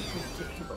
predictable.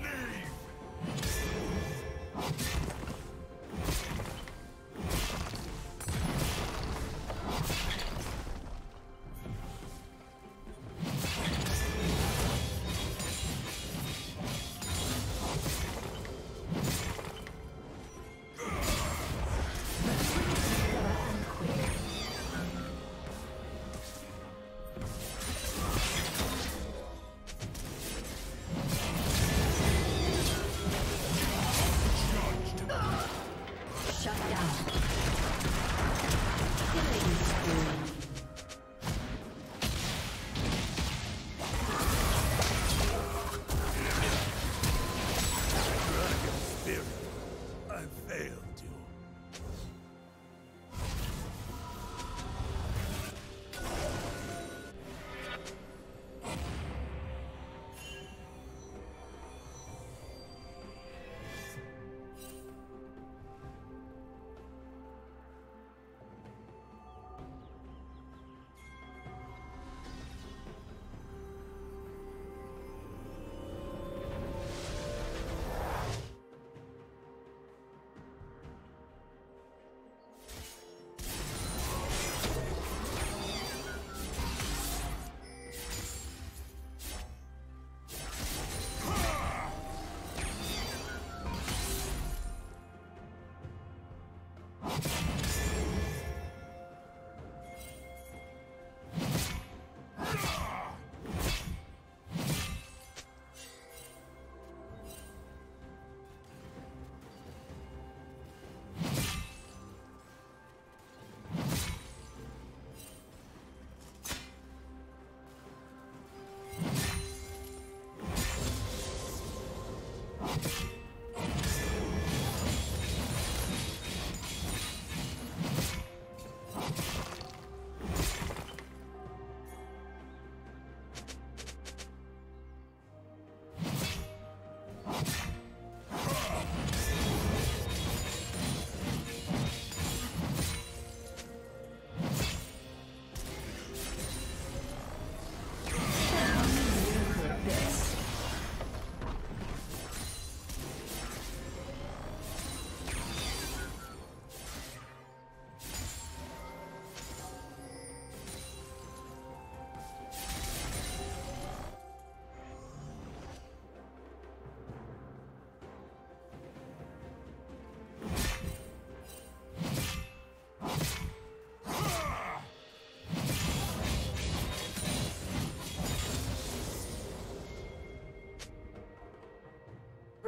Name! failed you.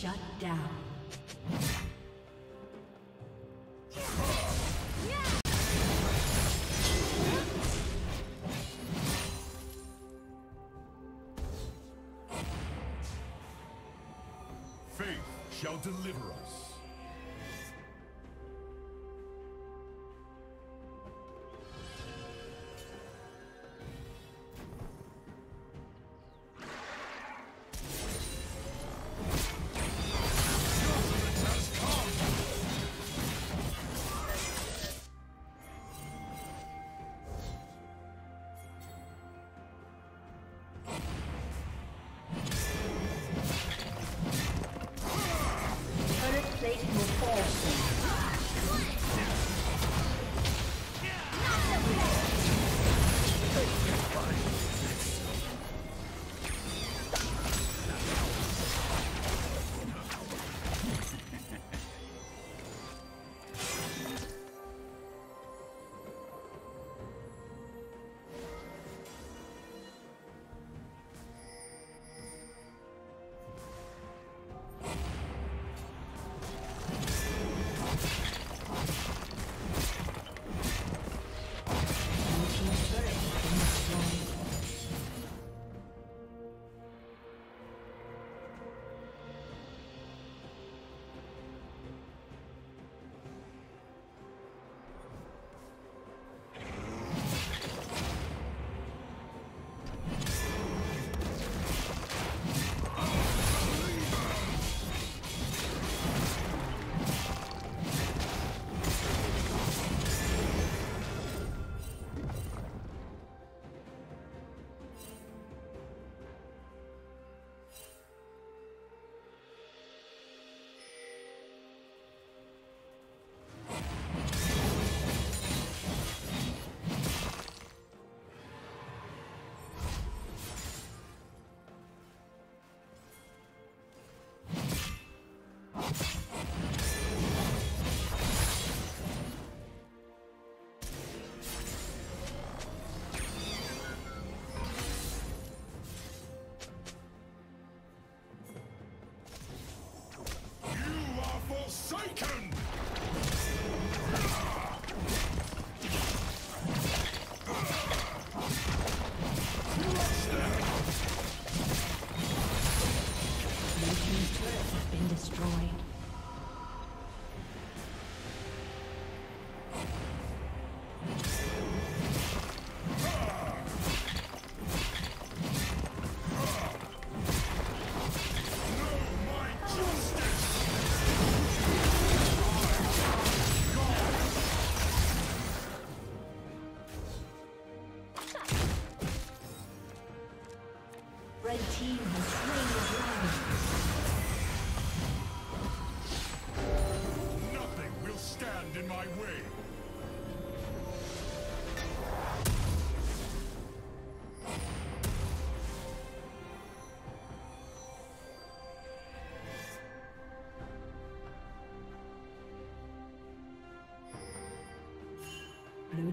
Shut down. Faith shall deliver us. Blue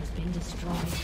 Turret has been destroyed.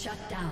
Shut down.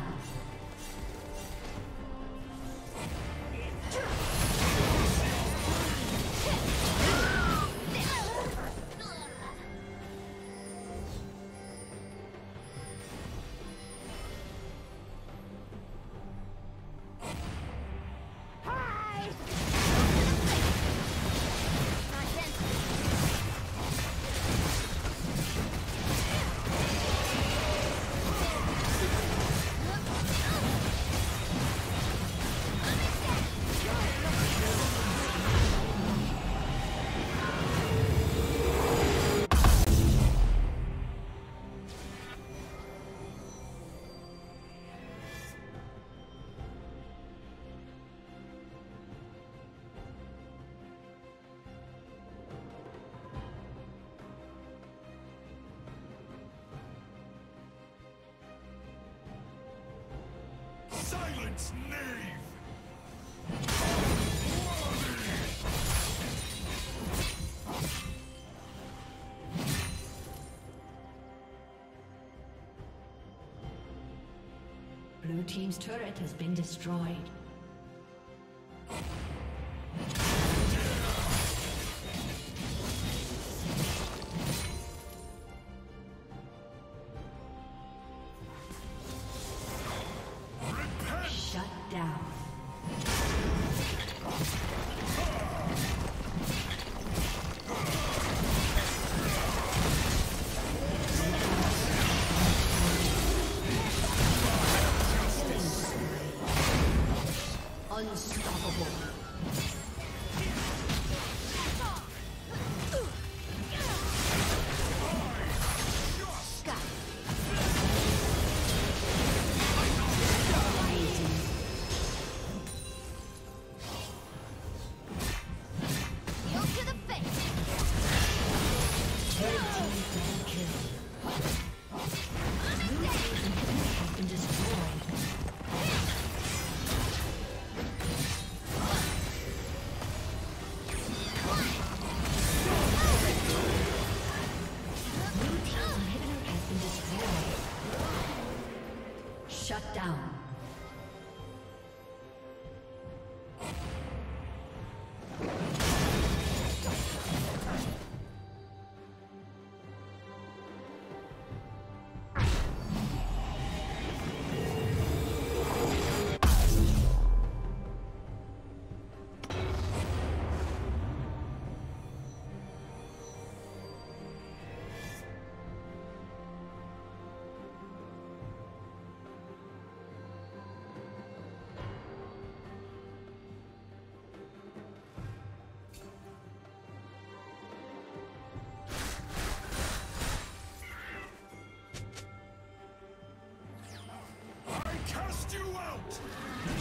Silence, knave! Blue team's turret has been destroyed. Just Shut down. You out!